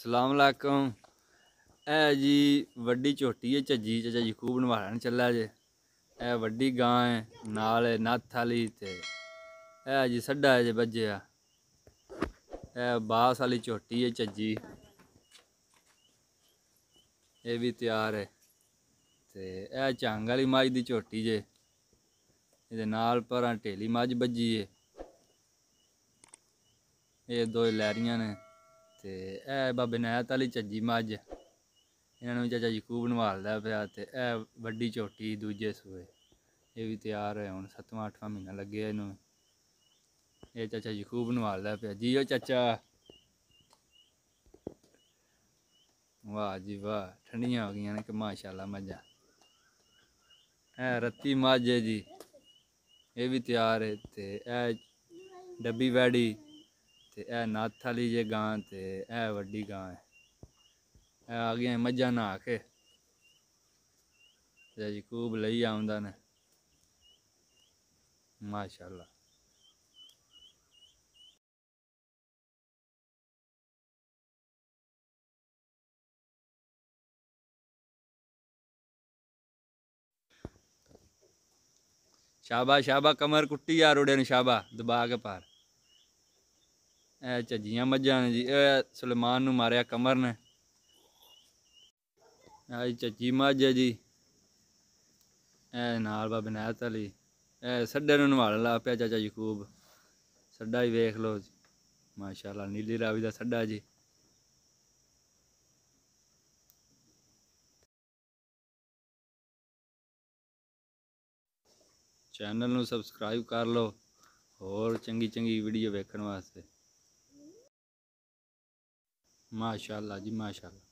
सलाम अलैकुम। ए जी वड्डी झोटी है झज्जी, चाचा यकूब नवालन चला जे। ए वड्डी गां है नाल नत्थ वाली ते ए जी सड्डा जे बज्जिया। ए बास वाली झोटी है झज्जी, ये भी तैयार है। ते ए झांग वाली मझ की झोटी जे, ये नाल पर ढेली मझ बज्जी है। ये दो लहरियां ने। ते ए बाबे नैत वाली झज्जी मझ, इन्होंने चाचा यकूब नवालदा पिया। ते ए वड्डी झोटी दूजे सूए, ये भी तैयार है। हुण 7वां 8वां महीना लगे इनू। ये चाचा यकूब नवालदा पिया। जी ओ चाचा, वाह जी वाह, ठंडियां हो गई ने कि माशाल्लाह मजा। ए रत्ती मझ है जी, ये भी तैयार है। ते ए डब्बी वैड़ी, ते ए नाथ वाली जे गां, ते ए वड्डी गां है। आ गए मझा नहा के, यकूब लई आउंदा ने माशाल्लाह। शाबा शाबा, कमर कुट्टी यार उड़े ने, शाबा दबा के पार। ए झज्जियां मझां ने जी, ए सुलेमान नूं मारिया कमर ने। ए झज्जी मझ है जी, ए नाल बाबे नैत अली। ए सड्डे नूं नवाल ला पिया चाचा यकूब। सड्डा ही वेख लो जी माशाल्लाह, नीली रावी दा सड्डा जी। चैनल नूं सबसक्राइब कर लो और चंगी चंगी वीडियो वेखण वास्ते। माशाल्लाह जी माशाल्लाह।